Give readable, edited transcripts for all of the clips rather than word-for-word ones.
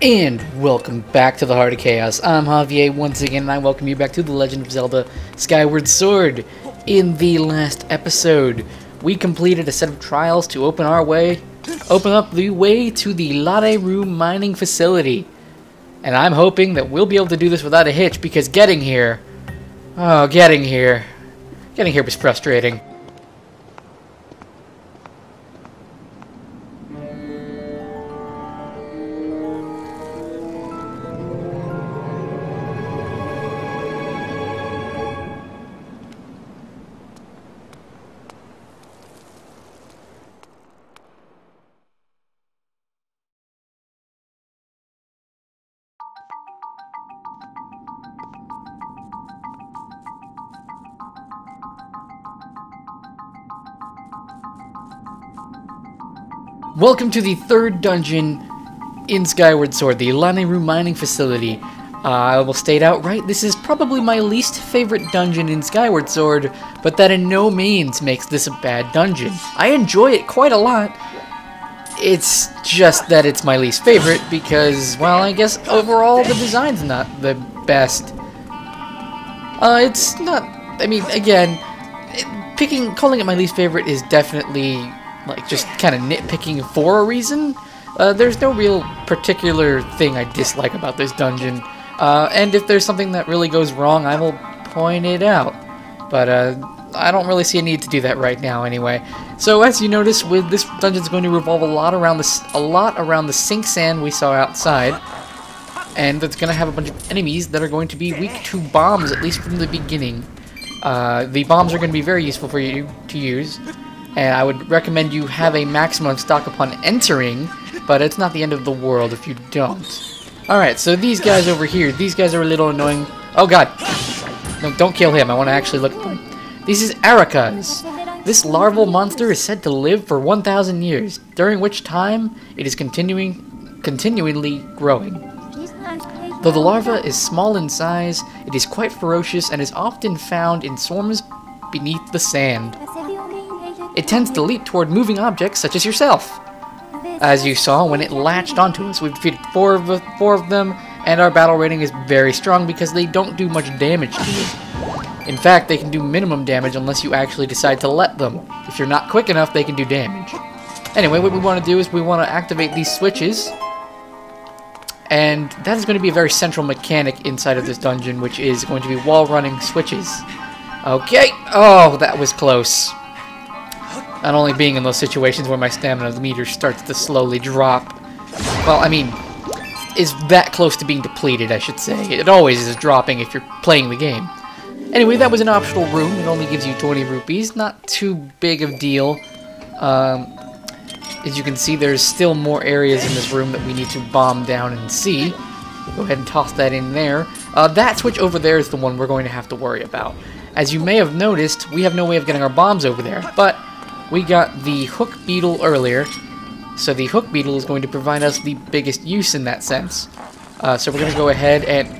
And welcome back to the Heart of Chaos. I'm Javier once again, and I welcome you back to The Legend of Zelda Skyward Sword. In the last episode, we completed a set of trials to open up the way to the Lanayru Mining Facility. And I'm hoping that we'll be able to do this without a hitch, because getting here was frustrating. Welcome to the third dungeon in Skyward Sword, the Lanayru Mining Facility. I will state outright, this is probably my least favorite dungeon in Skyward Sword, but that in no means makes this a bad dungeon. I enjoy it quite a lot. It's just that it's my least favorite because, well, I guess overall the design's not the best. Calling it my least favorite is definitely like just kind of nitpicking for a reason. There's no real particular thing I dislike about this dungeon, and if there's something that really goes wrong, I will point it out, but I don't really see a need to do that right now anyway. So as you notice, with this dungeon's going to revolve a lot around the sink sand we saw outside, and it's going to have a bunch of enemies that are going to be weak to bombs, at least from the beginning. The bombs are going to be very useful for you to use, and I would recommend you have a maximum stock upon entering, but it's not the end of the world if you don't. Alright, so these guys over here, these guys are a little annoying. Oh god! No, don't kill him, I want to actually look at them. This is Arachas. This larval monster is said to live for 1,000 years, during which time it is continually growing. Though the larva is small in size, it is quite ferocious and is often found in swarms beneath the sand. It tends to leap toward moving objects such as yourself. As you saw, when it latched onto us, we've defeated four of them, and our battle rating is very strong because they don't do much damage to you. In fact, they can do minimum damage unless you actually decide to let them. If you're not quick enough, they can do damage. Anyway, what we want to do is we want to activate these switches, and that is going to be a very central mechanic inside of this dungeon, which is going to be wall running switches. Okay, oh, that was close. Not only being in those situations where my stamina meter starts to slowly drop. Well, I mean, is that close to being depleted, I should say. It always is dropping if you're playing the game. Anyway, that was an optional room. It only gives you 20 rupees. Not too big of a deal. As you can see, there's still more areas in this room that we need to bomb down and see. Go ahead and toss that in there. That switch over there is the one we're going to have to worry about. As you may have noticed, we have no way of getting our bombs over there, but we got the Hook Beetle earlier, so the Hook Beetle is going to provide us the biggest use in that sense. So we're going to go ahead and...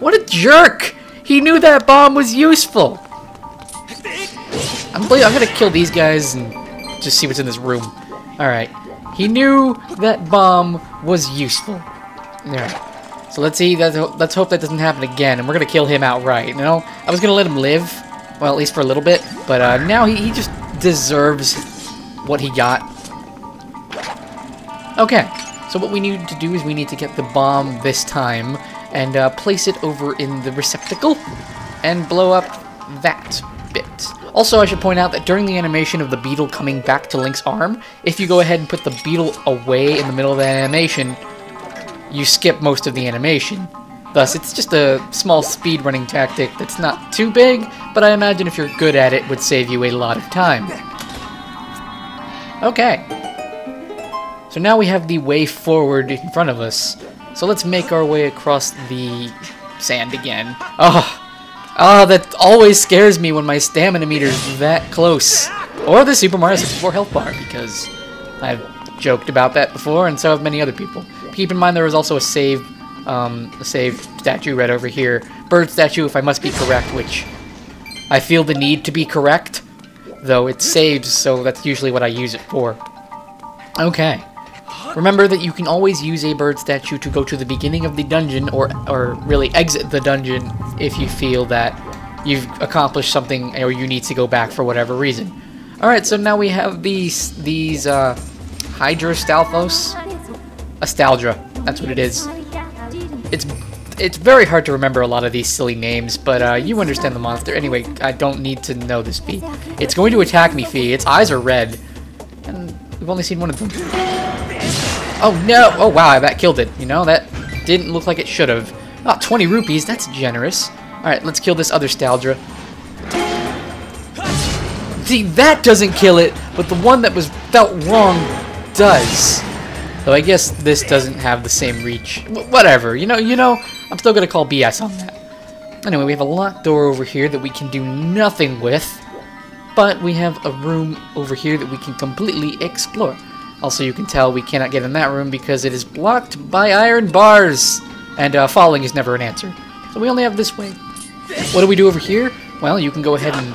What a jerk! He knew that bomb was useful! I'm going to kill these guys and just see what's in this room. Alright. He knew that bomb was useful. Alright. So let's see. Let's hope that doesn't happen again, and we're going to kill him outright. You know, I was going to let him live. Well, at least for a little bit, but now he just deserves what he got. Okay, so what we need to do is we need to get the bomb this time and place it over in the receptacle and blow up that bit. Also, I should point out that during the animation of the beetle coming back to Link's arm, if you go ahead and put the beetle away in the middle of the animation, you skip most of the animation. Thus, it's just a small speedrunning tactic that's not too big, but I imagine if you're good at it, would save you a lot of time. Okay. So now we have the way forward in front of us. So let's make our way across the sand again. Oh, that always scares me when my stamina meter's that close. Or the Super Mario 64 health bar, because I've joked about that before, and so have many other people. Keep in mind there was also a save statue right over here. Bird statue, if I must be correct, which I feel the need to be correct, though it saves, so that's usually what I use it for. Okay. Remember that you can always use a bird statue to go to the beginning of the dungeon, or really exit the dungeon if you feel that you've accomplished something or you need to go back for whatever reason. Alright, so now we have these Hydro Stalfos. A Staldra, that's what it is. It's very hard to remember a lot of these silly names, but you understand the monster. Anyway, I don't need to know this, Fee. It's going to attack me, Fee. Its eyes are red. And we've only seen one of them. Oh, no! Oh, wow, that killed it. You know, that didn't look like it should have. Oh, 20 rupees, that's generous. Alright, let's kill this other Staldra. See, that doesn't kill it, but the one that was felt wrong does. Though I guess this doesn't have the same reach. Whatever, you know, I'm still gonna call BS on that. Anyway, we have a locked door over here that we can do nothing with, but we have a room over here that we can completely explore. Also, you can tell we cannot get in that room because it is blocked by iron bars, and falling is never an answer. So we only have this way. What do we do over here? Well, you can go ahead and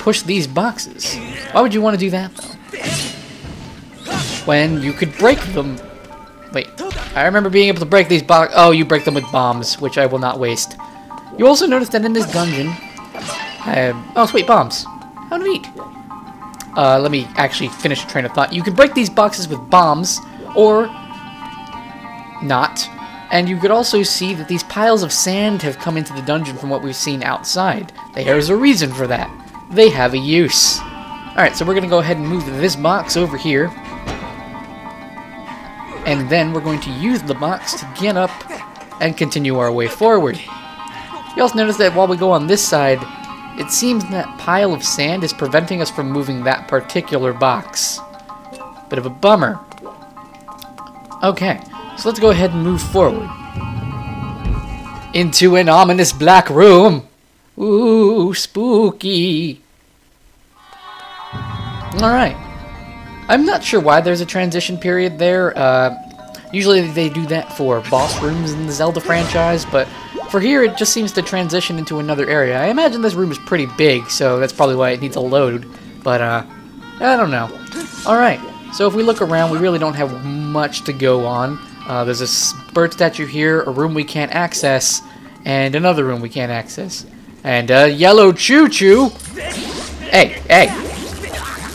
push these boxes. Why would you want to do that, though? When you could break them. Wait, I remember being able to break these box. Oh, you break them with bombs, which I will not waste. You also notice that in this dungeon, oh sweet, bombs. How neat. Let me actually finish a train of thought. You can break these boxes with bombs, or not. And you could also see that these piles of sand have come into the dungeon from what we've seen outside. There's a reason for that. They have a use. Alright, so we're gonna go ahead and move this box over here. And then we're going to use the box to get up and continue our way forward. You also notice that while we go on this side, it seems that pile of sand is preventing us from moving that particular box. Bit of a bummer. Okay, so let's go ahead and move forward. Into an ominous black room! Ooh, spooky! Alright. I'm not sure why there's a transition period there. Usually they do that for boss rooms in the Zelda franchise, but for here it just seems to transition into another area. I imagine this room is pretty big, so that's probably why it needs a load, but I don't know. Alright, so if we look around, we really don't have much to go on. There's a bird statue here, a room we can't access, and another room we can't access. And a yellow choo-choo! Hey, hey!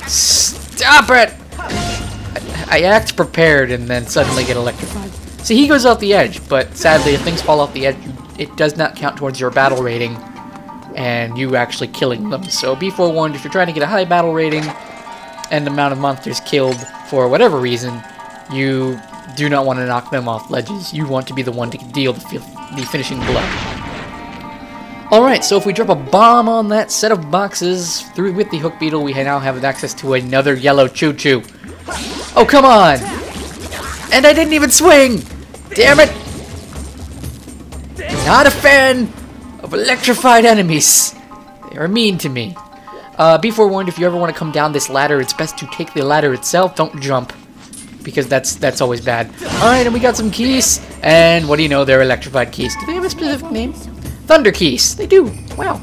Stop it! I act prepared and then suddenly get electrified. See, he goes off the edge, but sadly, if things fall off the edge, it does not count towards your battle rating, and you actually killing them. So be forewarned, if you're trying to get a high battle rating and amount of monsters killed for whatever reason, you do not want to knock them off ledges. You want to be the one to deal the finishing blow. Alright, so if we drop a bomb on that set of boxes through with the Hook Beetle, we now have access to another yellow choo-choo. Oh, come on! And I didn't even swing! Damn it! Not a fan of electrified enemies. They are mean to me. Be forewarned, if you ever want to come down this ladder, it's best to take the ladder itself. Don't jump, because that's always bad. Alright, and we got some keys. And what do you know, they're electrified keys. Do they have a specific name? Thunder keys! They do! Wow!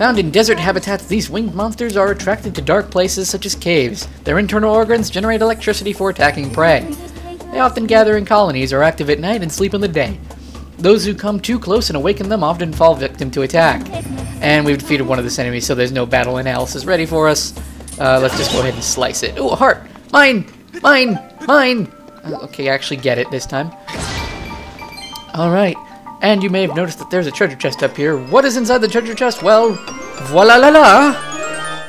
Found in desert habitats, these winged monsters are attracted to dark places such as caves. Their internal organs generate electricity for attacking prey. They often gather in colonies, are active at night, and sleep in the day. Those who come too close and awaken them often fall victim to attack. And we've defeated one of this enemy, so there's no battle analysis ready for us. Let's just go ahead and slice it. Ooh, a heart! Mine! Mine! Mine! Okay, I actually get it this time. Alright. And you may have noticed that there's a treasure chest up here. What is inside the treasure chest? Well, voila la la!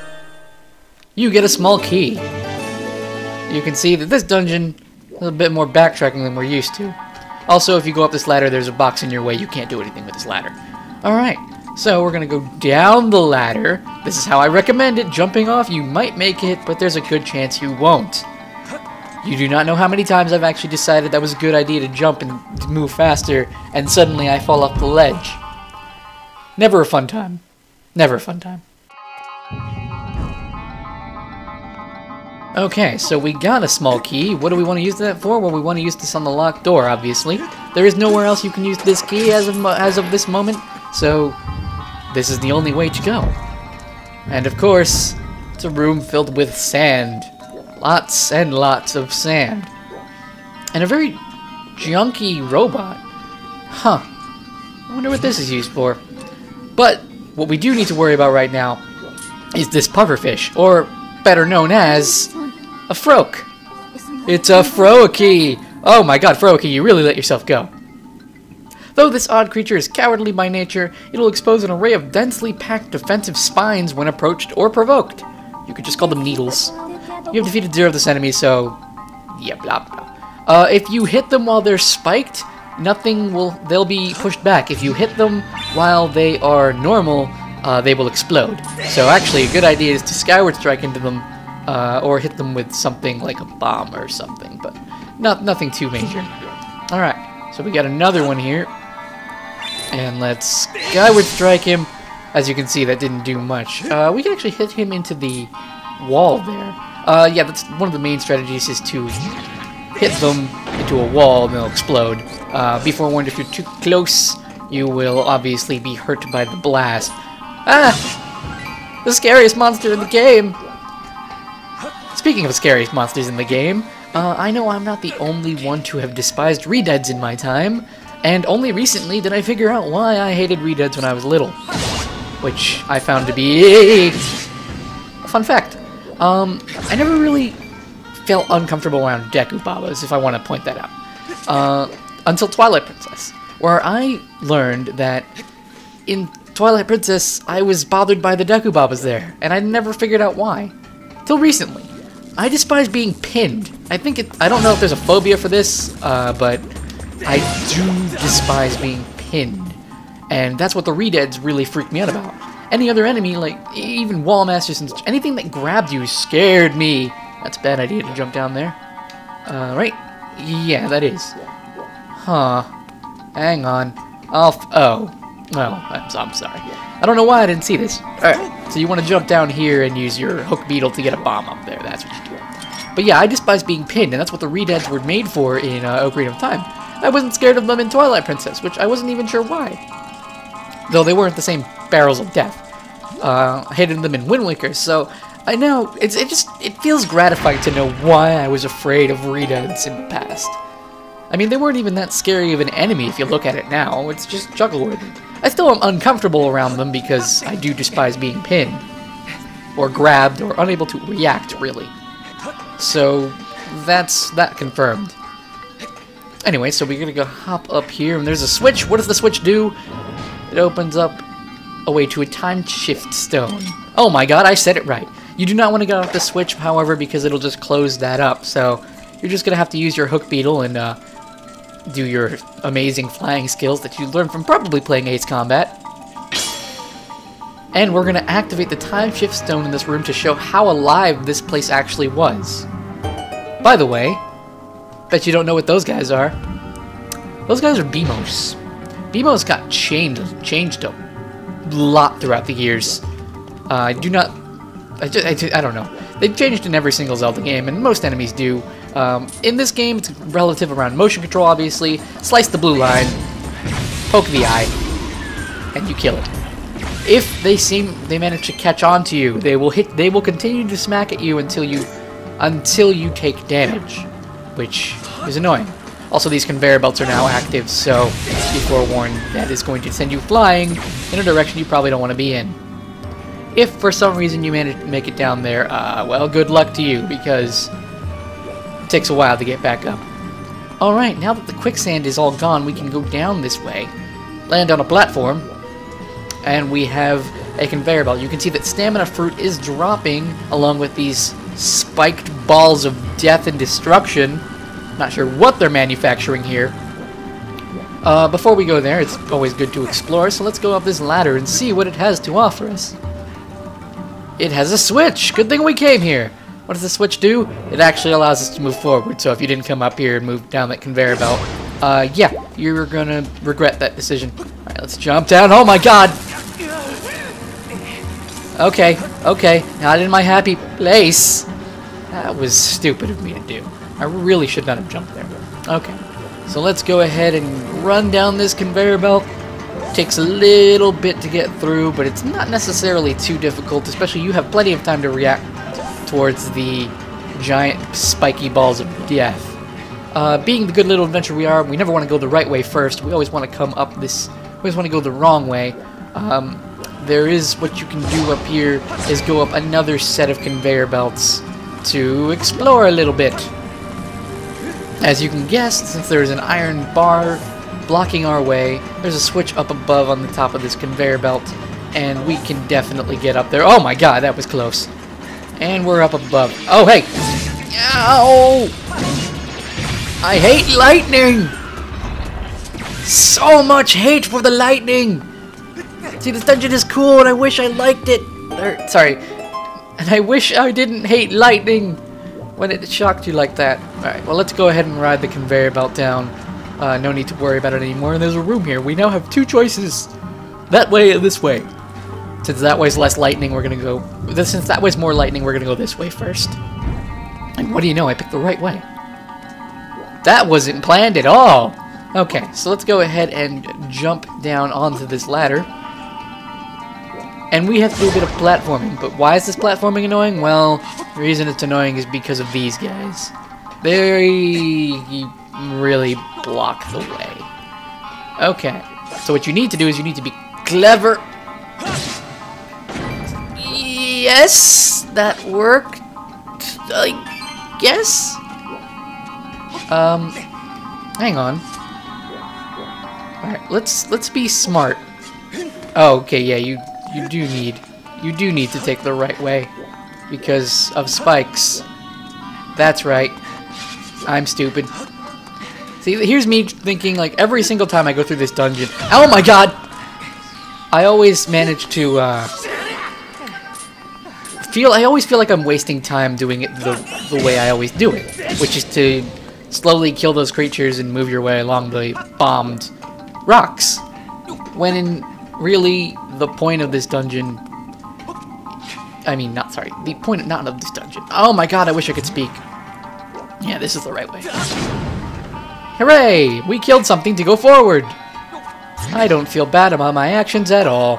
You get a small key. You can see that this dungeon is a little bit more backtracking than we're used to. Also, if you go up this ladder, there's a box in your way. You can't do anything with this ladder. Alright, so we're going to go down the ladder. This is how I recommend it. Jumping off, you might make it, but there's a good chance you won't. You do not know how many times I've actually decided that was a good idea to jump and to move faster, and suddenly I fall off the ledge. Never a fun time. Never a fun time. Okay, so we got a small key. What do we want to use that for? Well, we want to use this on the locked door, obviously. There is nowhere else you can use this key as of this moment, so this is the only way to go. And of course, it's a room filled with sand. Lots and lots of sand. And a very junky robot. Huh. I wonder what this is used for. But what we do need to worry about right now is this pufferfish, or better known as a froak. It's a froakie! Oh my god, froakie, you really let yourself go. Though this odd creature is cowardly by nature, it'll expose an array of densely packed defensive spines when approached or provoked. You could just call them needles. You have defeated 0 of this enemy, so... yeah, blah blah. If you hit them while they're spiked, they'll be pushed back. If you hit them while they are normal, they will explode. So actually, a good idea is to Skyward Strike into them, or hit them with something like a bomb or something, but nothing too major. Alright, so we got another one here. And let's Skyward Strike him. As you can see, that didn't do much. We can actually hit him into the wall there. Yeah, that's one of the main strategies, is to hit them into a wall and they'll explode. Be forewarned, if you're too close, you will obviously be hurt by the blast. Ah! The scariest monster in the game! Speaking of scariest monsters in the game, I know I'm not the only one to have despised Redeads in my time, and only recently did I figure out why I hated Redeads when I was little, which I found to be a fun fact. I never really felt uncomfortable around Deku Babas, if I want to point that out, until Twilight Princess, where I learned that in Twilight Princess I was bothered by the Deku Babas there, and I never figured out why. Till recently. I despise being pinned. I don't know if there's a phobia for this, but I do despise being pinned. And that's what the Redeads really freaked me out about. Any other enemy, like even wall masters and anything that grabbed you scared me. That's a bad idea to jump down there. Right? Yeah, that is. Huh. Hang on. I'm sorry. I don't know why I didn't see this. Alright, so you want to jump down here and use your Hook Beetle to get a bomb up there. That's what you do. But yeah, I despise being pinned, and that's what the Redeads were made for in Ocarina of Time. I wasn't scared of them in Twilight Princess, which I wasn't even sure why. Though they weren't the same barrels of death. I hated them in Wind Waker, so I know. It feels gratifying to know why I was afraid of Redeads in the past. I mean, they weren't even that scary of an enemy if you look at it now. It's just Juggleworthy. I still am uncomfortable around them because I do despise being pinned, or grabbed, or unable to react, really. So, that's that confirmed. Anyway, so we're gonna go hop up here, and there's a switch. What does the switch do? It opens up a way to a time shift stone. Oh my god, I said it right. You do not want to get off the switch, however, because it'll just close that up, so you're just gonna have to use your Hook Beetle and, do your amazing flying skills that you learned from probably playing Ace Combat. And we're going to activate the time shift stone in this room to show how alive this place actually was. By the way, bet you don't know what those guys are. Those guys are Beamos. Beamos got changed a lot throughout the years. I don't know. They've changed in every single Zelda game, and most enemies do. In this game, it's relative around motion control, obviously. Slice the blue line, poke the eye, and you kill it. If they manage to catch on to you, they will continue to smack at you until you take damage, which is annoying. Also, these conveyor belts are now active, so be forewarned, that is going to send you flying in a direction you probably don't want to be in. If for some reason you manage to make it down there, well, good luck to you, because takes a while to get back up. Alright, now that the quicksand is all gone, we can go down this way, land on a platform, and we have a conveyor belt. You can see that stamina fruit is dropping along with these spiked balls of death and destruction. Not sure what they're manufacturing here. Before we go there, it's always good to explore, so let's go up this ladder and see what it has to offer us. It has a switch! Good thing we came here! What does the switch do? It actually allows us to move forward, so if you didn't come up here and move down that conveyor belt, yeah, you're gonna regret that decision. Alright, let's jump down. Oh my god! Okay, okay, not in my happy place. That was stupid of me to do. I really should not have jumped there. Okay, so let's go ahead and run down this conveyor belt. Takes a little bit to get through, but it's not necessarily too difficult, especially you have plenty of time to react towards the giant spiky balls of death. Being the good little adventurer we are, we never want to go the right way first. We always want to come up this... We always want to go the wrong way. There is... What you can do up here is go up another set of conveyor belts to explore a little bit. As you can guess, since there is an iron bar blocking our way, there's a switch up above on the top of this conveyor belt, and we can definitely get up there. Oh my god, that was close. And we're up above. Oh, hey! Ow! I hate lightning! So much hate for the lightning! See, this dungeon is cool, and I wish I liked it! Or, sorry. And I wish I didn't hate lightning when it shocked you like that. Alright, well, let's go ahead and ride the conveyor belt down. No need to worry about it anymore. And there's a room here. We now have two choices. That way and this way. Since that way's less lightning, we're gonna go... Since that way's more lightning, we're gonna go this way first. And what do you know? I picked the right way. That wasn't planned at all! Okay, so let's go ahead and jump down onto this ladder. And we have to do a bit of platforming, but why is this platforming annoying? Well, the reason it's annoying is because of these guys. They really block the way. Okay, so what you need to do is you need to be clever. Yes, that worked, I guess? Hang on. Alright, let's be smart. Oh, okay, yeah, you do need to take the right way because of spikes. That's right. I'm stupid. See, here's me thinking like every single time I go through this dungeon. Oh my god! I always manage to I always feel like I'm wasting time doing it the way I always do it, which is to slowly kill those creatures and move your way along the bombed rocks. When in really the point of this dungeon, I mean, not sorry, the point not of this dungeon. Oh my god, I wish I could speak. Yeah, this is the right way. Hooray! We killed something to go forward! I don't feel bad about my actions at all.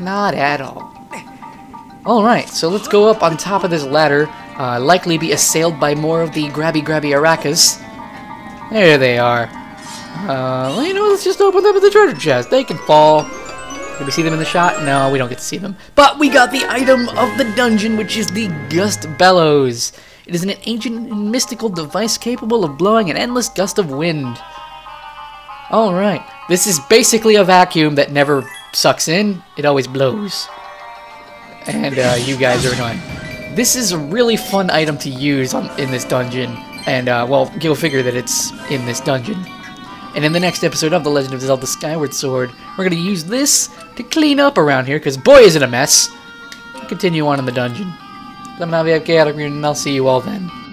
Not at all. Alright, so let's go up on top of this ladder, likely be assailed by more of the grabby Arachas. There they are. Well, you know, let's just open them at the treasure chest. They can fall. Did we see them in the shot? No, we don't get to see them. But we got the item of the dungeon, which is the Gust Bellows. It is an ancient and mystical device capable of blowing an endless gust of wind. Alright. This is basically a vacuum that never sucks in. It always blows. And you guys are annoying. This is a really fun item to use in this dungeon. And, well, go figure that it's in this dungeon. And in the next episode of The Legend of Zelda Skyward Sword, we're going to use this to clean up around here, because boy is it a mess. We'll continue on in the dungeon. I'm Javier, and I'll see you all then.